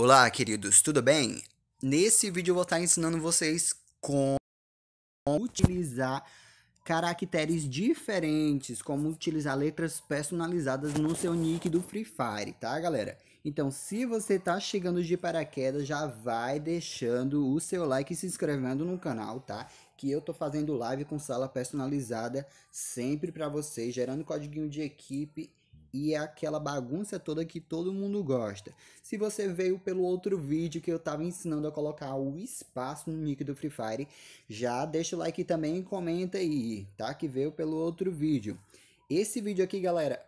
Olá, queridos, tudo bem? Nesse vídeo eu vou estar ensinando vocês como utilizar caracteres diferentes, como utilizar letras personalizadas no seu nick do Free Fire, tá, galera? Então, se você tá chegando de paraquedas, já vai deixando o seu like e se inscrevendo no canal, tá? Que eu tô fazendo live com sala personalizada sempre pra vocês, gerando codiguinho de equipe e é aquela bagunça toda que todo mundo gosta. Se você veio pelo outro vídeo que eu tava ensinando a colocar o espaço no nick do Free Fire, já deixa o like também e comenta aí, tá? Que veio pelo outro vídeo. Esse vídeo aqui, galera,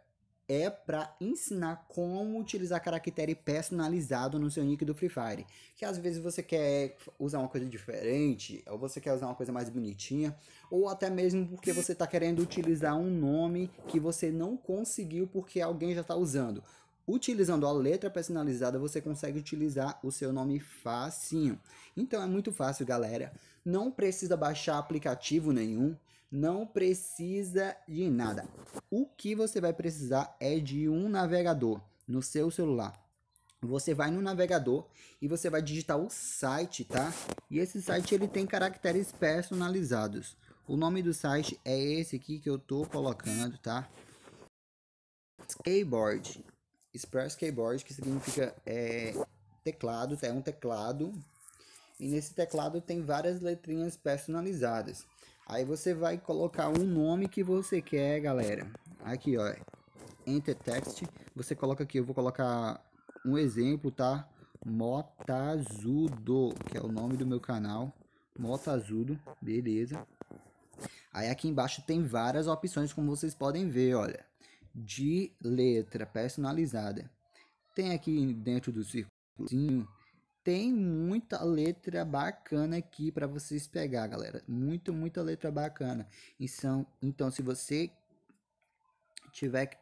é para ensinar como utilizar caractere personalizado no seu nick do Free Fire. Que às vezes você quer usar uma coisa diferente, ou você quer usar uma coisa mais bonitinha, ou até mesmo porque você está querendo utilizar um nome que você não conseguiu porque alguém já está usando. Utilizando a letra personalizada, você consegue utilizar o seu nome facinho. Então é muito fácil, galera. Não precisa baixar aplicativo nenhum. Não precisa de nada. O que você vai precisar é de um navegador no seu celular. Você vai no navegador e você vai digitar o site, tá? E esse site ele tem caracteres personalizados. O nome do site é esse aqui que eu tô colocando, tá? Keyboard. Sprezz Keyboard, que significa teclado, é um teclado. E nesse teclado tem várias letrinhas personalizadas. Aí você vai colocar o nome que você quer, galera. Aqui, ó. Enter text. Você coloca aqui. Eu vou colocar um exemplo, tá? MOTAZUDO, que é o nome do meu canal. MOTAZUDO. Beleza. Aí aqui embaixo tem várias opções, como vocês podem ver, olha. De letra personalizada. Tem aqui dentro do círculozinho. Tem muita letra bacana aqui para vocês pegar, galera. Muita letra bacana. Então, se você tiver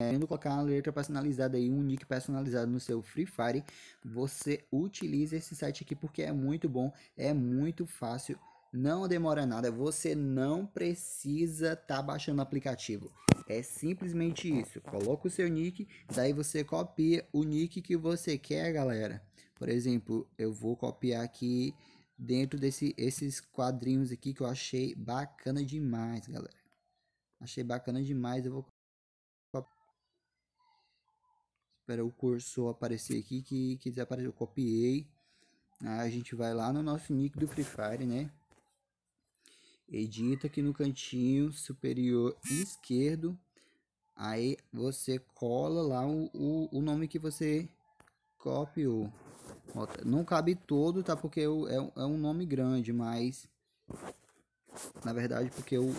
querendo colocar uma letra personalizada e um nick personalizado no seu Free Fire, você utiliza esse site aqui porque é muito bom, é muito fácil, não demora nada. Você não precisa tá baixando o aplicativo. É simplesmente isso. Coloca o seu nick, daí você copia o nick que você quer, galera. Por exemplo, eu vou copiar aqui dentro desses quadrinhos aqui que eu achei bacana demais, galera. Achei bacana demais, eu vou copiar. Espera o cursor aparecer aqui, que desapareceu. Eu copiei. Aí a gente vai lá no nosso nick do Free Fire, né? Edita aqui no cantinho superior esquerdo. Aí você cola lá o nome que você copiou. Não cabe todo, tá? Porque é um nome grande, mas na verdade porque eu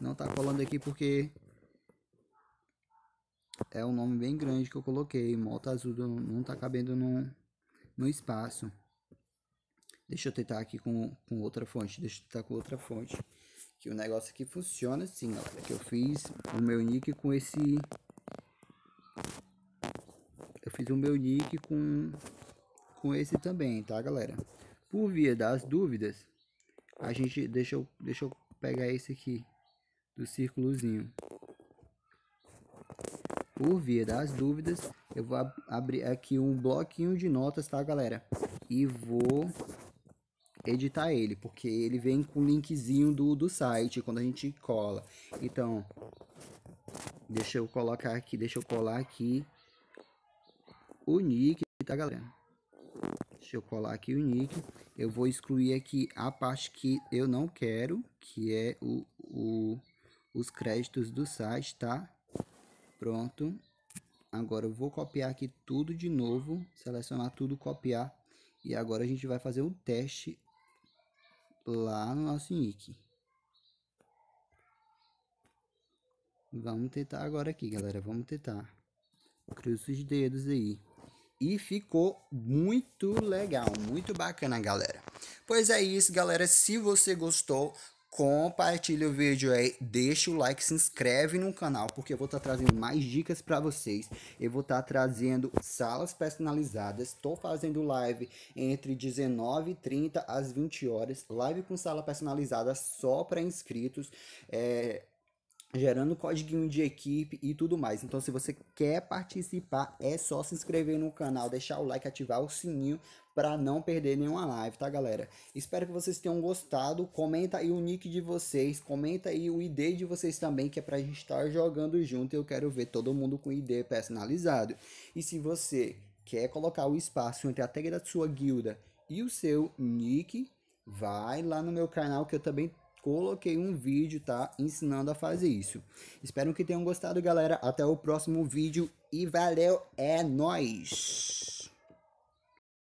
não tá colando aqui porque é um nome bem grande que eu coloquei. MOTAZUDO não tá cabendo no espaço. Deixa eu tentar aqui com outra fonte. Que o negócio aqui funciona assim, galera. Que eu fiz o meu nick com esse... Eu fiz o meu nick com esse também, tá, galera? Por via das dúvidas, a gente... Deixa eu pegar esse aqui, do círculozinho. Por via das dúvidas, eu vou abrir aqui um bloquinho de notas, tá, galera? E vou editar ele, porque ele vem com o linkzinho do site, quando a gente cola. Então, deixa eu colar aqui o nick, tá, galera? Deixa eu colar aqui o nick. Eu vou excluir aqui a parte que eu não quero, que é os créditos do site, tá? Pronto. Agora eu vou copiar aqui tudo de novo, selecionar tudo, copiar. E agora a gente vai fazer um teste lá no nosso nick. Vamos tentar agora aqui, galera. Vamos tentar. Cruza os dedos aí. E ficou muito legal, muito bacana, galera. Pois é isso, galera. Se você gostou, compartilha o vídeo aí, deixa o like, se inscreve no canal, porque eu vou estar trazendo mais dicas para vocês. Eu vou estar trazendo salas personalizadas, estou fazendo live entre 19h30 às 20h, live com sala personalizada só para inscritos, gerando codiguinho de equipe e tudo mais. Então, se você quer participar, é só se inscrever no canal, deixar o like, ativar o sininho para não perder nenhuma live, tá, galera? Espero que vocês tenham gostado. Comenta aí o nick de vocês, comenta aí o ID de vocês também, que é pra gente estar jogando junto. Eu quero ver todo mundo com ID personalizado. E se você quer colocar o espaço entre a tag da sua guilda e o seu nick, vai lá no meu canal que eu também coloquei um vídeo, tá, ensinando a fazer isso. Espero que tenham gostado, galera. Até o próximo vídeo e valeu, é nóis!